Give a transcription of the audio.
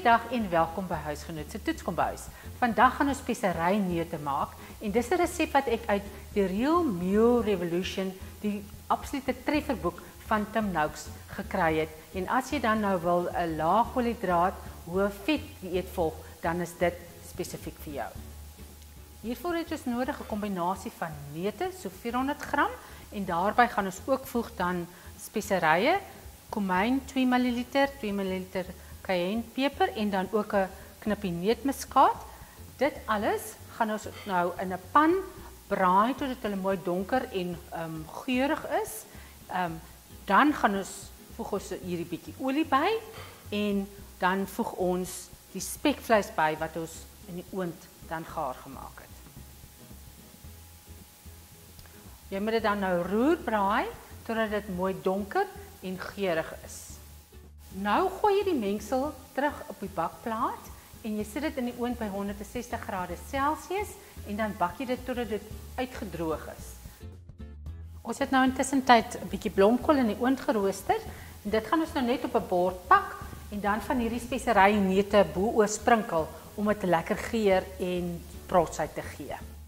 Goeiedag en welkom by Huisgenoot se Toetskombuis. Vandag gaan ons speseryneute maak en dis 'n resep wat ek uit The Real Meal Revolution, die absolute trefferboek van Tim Noakes, gekry het. En as jy dan nou wil 'n lae koolhidraat, hoë vet dieet volg, dan is dit spesifiek vir jou. Hiervoor het ons nodig 'n kombinasie van neute, so 400 gram, en daarby gaan ons ook voeg dan speserye, komyn 2 ml cayennepeper en dan ook 'n knippie neutmuskaat. Dit alles gaan ons nou in 'n pan braai totdat hulle mooi donker en geurig is. Dan gaan ons voeg ons hierdie bietjie olie by en dan voeg ons die spekvleis by wat ons in die oond dan gaar gemaak het. Jy moet dit dan nou roer braai totdat dit mooi donker en geurig is. Nou gooi jy die mengsel terug op die bakplaat en jy sit dit in die oond by 160 grade Celsius en dan bak jy dit totdat dit uitgedroog is. Ons het nou intussen tyd 'n bietjie blomkool in die oond gerooster en dit gaan ons nou net op 'n bord pak en dan van hierdie speserye neute bo oor sprinkel om dit 'n lekker geur en protsheid te gee.